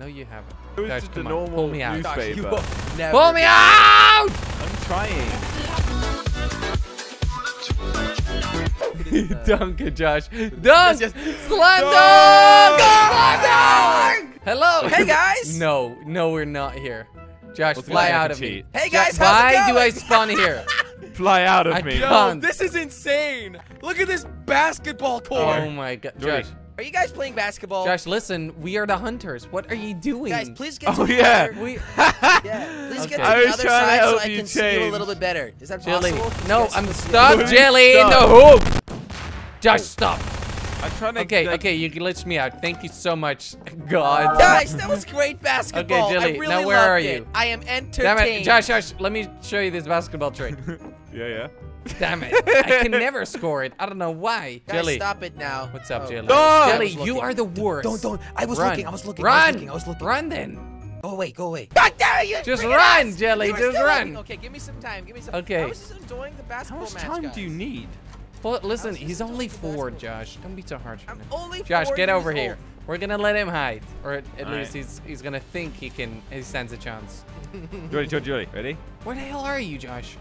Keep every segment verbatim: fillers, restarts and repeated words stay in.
No, you haven't. It was Guys, just come a normal Pull me out. Newspaper. Pull me out! I'm trying. Dunker, Josh. Dunk! Yes, yes. Slam dunk! Slam dunk! Hello. Hey, guys. No, no, we're not here. Josh, Let's fly out of me. Hey, guys, how's Why it going? do I spawn here? Fly out of I me. Yo, this is insane. Look at this basketball court. Oh, my God. Josh. Are you guys playing basketball? Josh, listen, we are the hunters. What are you doing? Guys, please get to oh, the yeah. other we... yeah, Please okay. get to the other side so I can change. see you a little bit better. Is that Jelly. possible? No, I'm stuck, Jelly, in the hoop. Josh, stop. I'm trying to okay, okay, you glitched me out. Thank you so much, God. Guys, that was great basketball. Okay, Jelly, I really now where loved are you? It. I am entertained. Damn it. Josh, Josh, let me show you this basketball trick. yeah, yeah. Damn it. I can never score it. I don't know why. Guys, Jelly. Stop it now. What's up, oh, Jelly? No! Jelly, you are the worst. Don't, don't. I was run. looking. I was looking. Run. I was looking. I was looking. Run then. Go away. Go away. God damn it. Just run, ass. Jelly. You Just run. Running. Okay, give me some time. Give me some time. Okay. I was just enjoying the basketball match. How much match, time guys. do you need? Well, listen, he's only four, Josh. Don't be too harsh. I'm only Josh, get over here. Old. We're going to let him hide. Or at, at least right. he's he's going to think he can. He stands a chance. Jelly, Jelly, Jelly. Ready? Where the hell are you, Josh?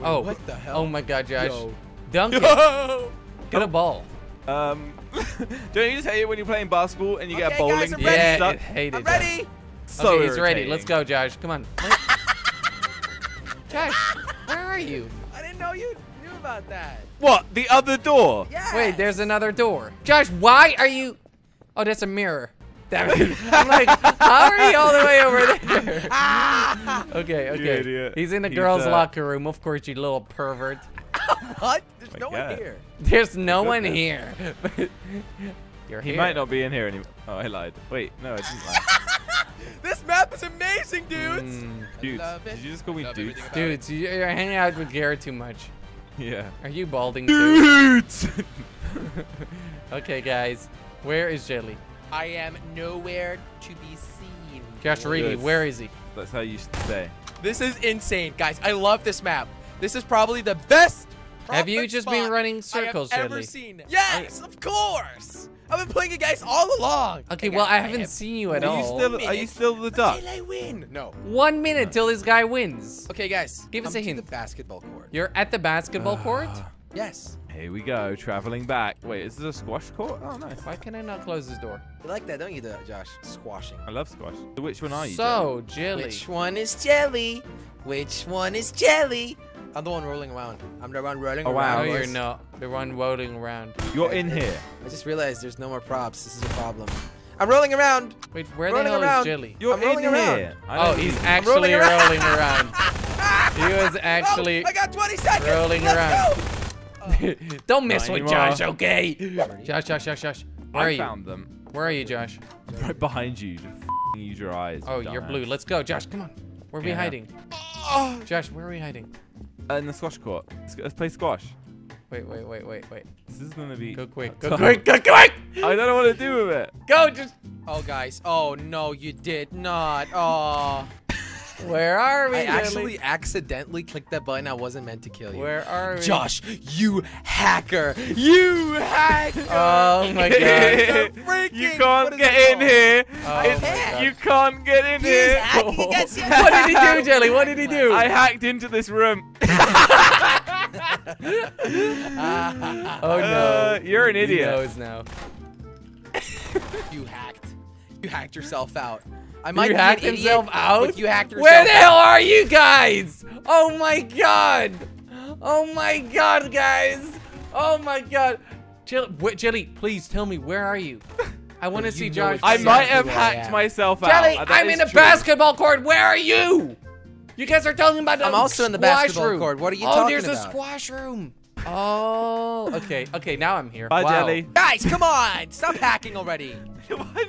Oh, what the hell? Oh my God, Josh. Yo. Dunk it. Yo. Get a ball. Um, don't you just hate it when you're playing basketball and you okay, get a bowling? Guys, I'm ready. Yeah, Stop. it hated I'm ready. That. So okay, he's ready. Let's go, Josh. Come on. Josh, where are you? I didn't know you knew about that. What? The other door? Yes. Wait, there's another door. Josh, why are you? Oh, that's a mirror. Damn it. I'm like, how are you all the way over there? ah! Okay, okay. He's in the girls' uh... locker room. Of course, you little pervert. what? There's oh no God. one here. There's no one here. You're he here. might not be in here anymore. Oh, I lied. Wait, no, I didn't lie. This map is amazing, dudes. Mm. Dudes, did you just call me dudes? Dudes, you're hanging out with Garrett too much. Yeah. Are you balding dudes? too? Dudes! Okay, guys. Where is Jelly? I am nowhere to be seen. Josh, really, where is he? That's how you say. This is insane, guys. I love this map. This is probably the best. Have you just been running circles, Jelly? I have ever seen. Yes, I... of course. I've been playing you guys all along. Okay, okay well, I, I haven't have... seen you at are all. You still, are you still the duck? Until I win. No. One minute no. till this guy wins. Okay, guys. Give us a hint. I'm at the basketball court. You're at the basketball uh... court? Yes. Here we go, traveling back. Wait, is this a squash court? Oh, nice. Why can I not close this door? You like that, don't you, Josh? Squashing. I love squash. So which one are you? So, Jelly. Which one is Jelly? Which one is Jelly? I'm the one rolling around. I'm the one rolling oh, around. No, you're not. The one rolling around. You're in here. I just realized there's no more props. This is a problem. I'm rolling around. Wait, where the hell around. is Jelly? You're I'm in here. Oh, he's you. actually rolling around. rolling around. He was actually oh, I got twenty seconds. rolling Let's around. Go. Don't mess with Josh, okay? Josh, Josh, Josh, Josh. Where are you? I found them. Where are you, Josh? Right behind you. Just f***ing use your eyes. Oh, you're blue. Let's go, Josh. Come on. Where are we hiding? Oh. Josh, where are we hiding? Uh, in the squash court. Let's play squash. Wait, wait, wait, wait, wait. This is gonna be. Go quick. Go quick. Go quick. I don't know what to do with it. Go, just. Oh, guys. Oh no, you did not. Oh. Where are we? I actually accidentally clicked that button. I wasn't meant to kill you. Where are we? Josh, you hacker. You hacker. Oh, my God. freaking, you can't get in here. Oh it's, you can't get in He's here. Oh. What did he do, Jelly? What did he do? I hacked into this room. oh, no. Uh, you're an idiot. He knows now. You hacked. You hacked yourself out. I might you hacked himself idiot, out? You hacked yourself Where the hell out. are you guys? Oh my God. Oh my God, guys. Oh my God. Jelly, wait, Jelly please tell me, where are you? I want to see Josh. I might have hacked myself out. Jelly, I'm in a basketball court. Where are you? You guys are talking about the I'm also in the basketball court. What are you talking about? Oh, there's a squash room. Oh, okay. Okay, now I'm here. Bye, wow. Jelly. Guys, come on. Stop hacking already.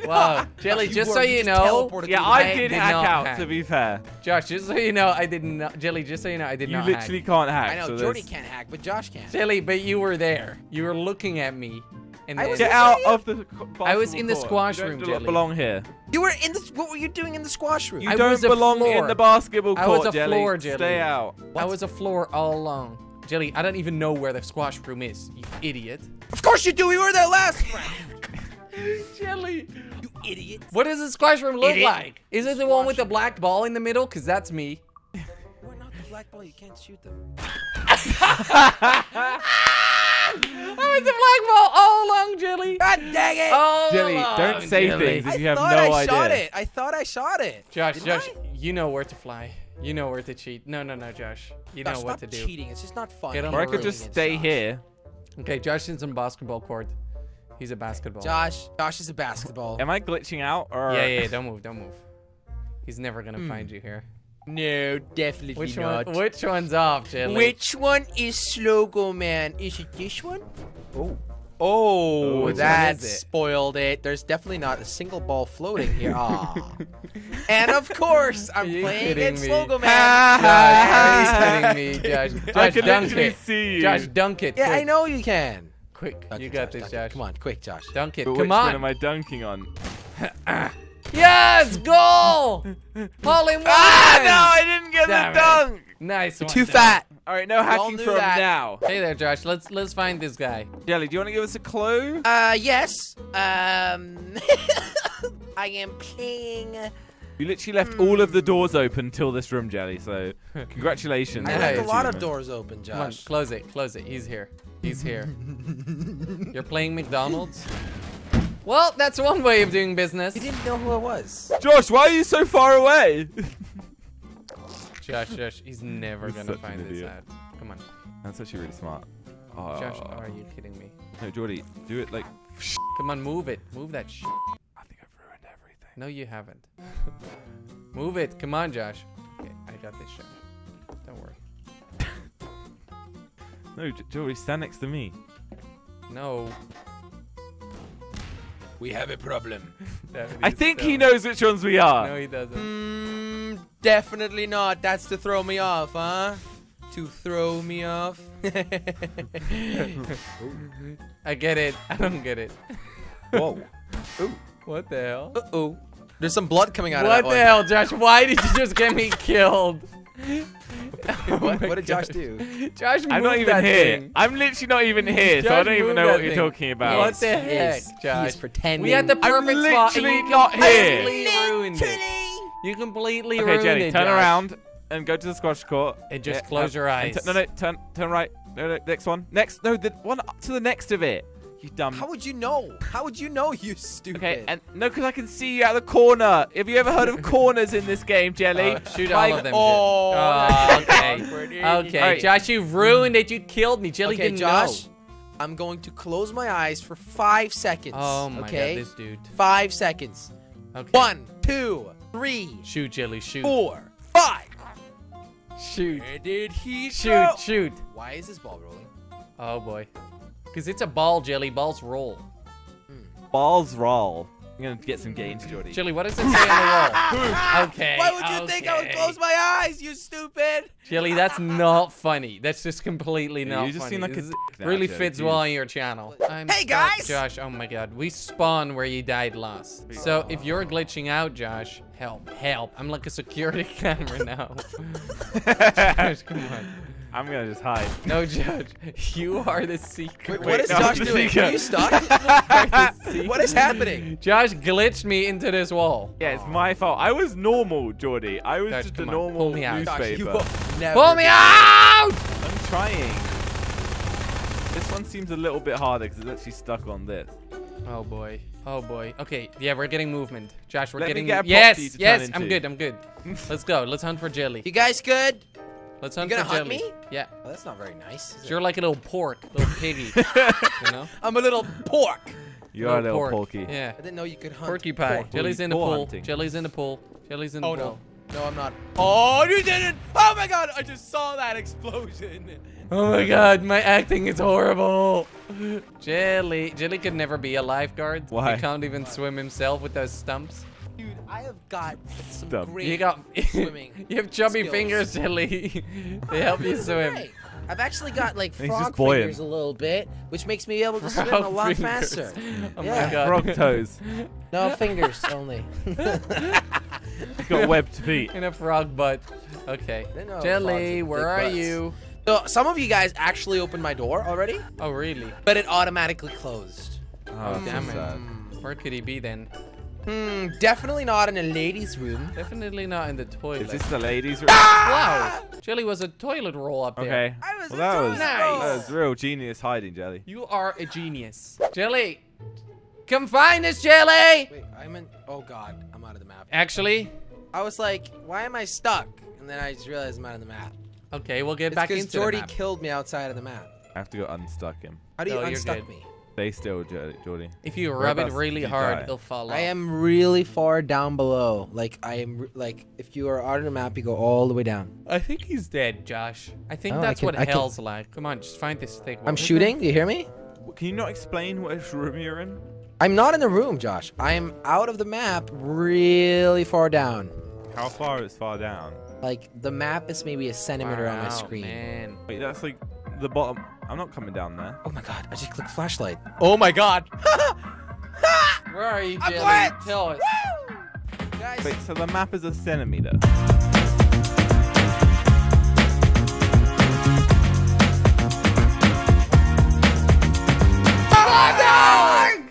Wow. Jelly, just so you know. Yeah, I did hack out, to be fair. Josh, just so you know, I did not. Jelly, just so you know, I did not hack. You literally can't hack. I know, Jordy can't hack, but Josh can. Jelly, but you were there. You were looking at me. And I was get out of the I was in the squash room, Jelly. You don't belong here. You were in the. What were you doing in the squash room? You don't belong in the basketball court, Jelly. I was a floor, Jelly. Stay out. I was a floor all along. Jelly, I don't even know where the squash room is, you idiot. Of course you do, we were there last round. Jelly, you Idiot. What does the squash room look Idiot. like? Is it the squash one with the black ball in the middle? Because that's me. We're not the black ball. You can't shoot them. Oh, it's a black ball all along, Jelly. God dang it. All Jelly, along. don't say Jelly. things if you have no idea. I thought I shot it. I thought I shot it. Josh, Didn't Josh, I? you know where to fly. You know where to cheat. No, no, no, Josh. You Josh, know what to do. Stop cheating. It's just not fun. Or I could just stay Josh. here. Okay, Josh is in basketball court. He's a basketball. Josh, Josh is a basketball. Am I glitching out? Or? Yeah, yeah, yeah, don't move, don't move. He's never gonna mm. find you here. No, definitely which not. One, which one's off, Jelly? Which one is Slogo Man? Is it this one? Oh. Oh, oh that spoiled it. There's definitely not a single ball floating here. Ah. And of course, I'm playing against Slogo Man. Josh, he's kidding me, Josh. Josh, I can dunk it. See you. Josh, dunk it. Yeah, quick. I know you can. Quick, dunk you it, got Josh, this, Josh. It. Come on, quick, Josh. Dunk it. But Come which on. Which one am I dunking on? Yes, goal! All in one. Ah, no, I didn't get Damn the dunk. It. Nice one. Too Josh. fat. All right, no hacking from that. now. Hey there, Josh. Let's let's find this guy. Jelly, do you want to give us a clue? Uh, yes. Um, I am playing. You literally left mm. all of the doors open till this room, Jelly. So congratulations. I left a lot of doors open, Josh. Come on, close it. Close it. He's here. He's here. You're playing McDonald's. Well, that's one way of doing business. You didn't know who I was. Josh, why are you so far away? Josh, Josh, he's never he's gonna find this ad. Come on. That's actually really smart. Oh. Josh, oh, are you kidding me? No, Jordy, do it like. Come on, move it. Move that sh. I think I've ruined everything. No, you haven't. Move it. Come on, Josh. Okay, I got this shit. Don't worry. No, Jordy, stand next to me. No. We have a problem. I think he knows which ones we are. No, he doesn't. Mm, definitely not. That's to throw me off, huh? To throw me off. I get it. I don't get it. Whoa. Ooh. What the hell? Uh-oh. There's some blood coming out what of that What the one. hell, Josh? Why did you just get me killed? oh what, what did Josh do? Josh, I'm not even here. Thing. I'm literally not even here, Josh so I don't even know what you're thing. talking about. What the heck, Josh? He's pretending. We had the perfect I'm spot. I'm literally not here. Literally ruined it. You completely okay, ruined Jenny, it. Okay, Jenny, turn Josh. around and go to the squash court and just yeah, close no, your eyes. No, no, turn, turn right. No, no, next one. Next, no, the one up to the next of it. You dumb. How would you know? How would you know, you stupid? Okay, and no, because I can see you out of the corner. Have you ever heard of corners in this game, Jelly? Uh, shoot like, all of them. Oh, oh okay. okay, right. Josh, you ruined it. You killed me. Jelly okay, didn't Josh, know. I'm going to close my eyes for five seconds. Oh my okay? god, this dude. Five seconds. Okay. One, two, three. Shoot, Jelly. Shoot. Four, five. Shoot. Where did he shoot? Go? Shoot. Why is this ball rolling? Oh boy. Because it's a ball, Jelly. Balls roll. Mm. Balls roll. I'm going to get some gains, Jordy. Jelly, what does it say on the wall? Okay. Why would you okay. think I would close my eyes, you stupid? Jelly, that's not funny. That's just completely yeah, not you just funny. Seem like this a really now, fits Jelly. well on your channel. I'm, hey, guys! Uh, Josh, oh my god. We spawn where you died last. So if you're glitching out, Josh, help. Help. I'm like a security camera now. Josh, come on. I'm gonna just hide. No, Josh, you are the seeker. Wait, what Wait, is no, Josh doing? Are you stuck? What is happening? Josh glitched me into this wall. Yeah, it's my fault. I was normal, Jordy. I was Josh, just a normal Pull me out. newspaper. Josh, never Pull me out! I'm trying. This one seems a little bit harder because it's actually stuck on this. Oh boy. Oh boy. Okay. Yeah, we're getting movement. Josh, we're Let getting. Me get a yes. Yes. I'm good. I'm good. Let's go. Let's hunt for Jelly. You guys good? Let's hunt you gonna for hunt Jelly. me? Yeah. Oh, that's not very nice. You're it? like a little pork, little piggy. You know? I'm a little pork. You are a little pork. porky. Yeah. I didn't know you could hunt. Porcupine. Pork. Jelly's in the pool. Hunting. Jelly's in the pool. Jelly's in the oh, pool. Oh no. No, I'm not. Oh, you didn't. Oh my god. I just saw that explosion. Oh my god. My acting is horrible. Jelly. Jelly could never be a lifeguard. Why? He can't even Why? swim himself with those stumps. Dude, I have got some Dumb. great you got, swimming You have chubby skills. fingers, Jelly. They help you swim. Right. I've actually got, like, frog fingers a little bit, which makes me able to swim frog a lot fingers. faster. Oh, yeah. my God. Frog toes. No, fingers only. You've got webbed feet. And a frog butt. Okay. Jelly, where are butts. you? So, some of you guys actually opened my door already. Oh, really? But it automatically closed. Oh, oh damn so it. Sad. Where could he be, then? Hmm, definitely not in a ladies' room. Definitely not in the toilet. Is this the ladies' room? Ah! Wow, Jelly was a toilet roll up there. Okay, I was well, that, was, nice. that was real genius hiding, Jelly. You are a genius. Jelly, come find us, Jelly! Wait, I'm in, oh god, I'm out of the map. Actually? I was like, why am I stuck? And then I just realized I'm out of the map. Okay, we'll get it's back into the map. Because Jordy killed me outside of the map. I have to go unstuck him. How do you no, unstuck me? Stay still, Jordy. If you rub it really hard, it'll fall off. I am really far down below. Like, I am, like, if you are on the map, you go all the way down. I think he's dead, Josh. I think oh, that's I can, what I hell's can... like. Come on, just find this thing. I'm shooting. Do you hear me? Can you not explain which room you're in? I'm not in the room, Josh. I'm out of the map really far down. How far is far down? Like, the map is maybe a centimeter wow, on my screen. Man. Wait, that's like the bottom. I'm not coming down there. Oh my god, I just clicked flashlight. Oh my god. Where are you, Jelly? Tell us. Guys. Wait, so the map is a centimeter.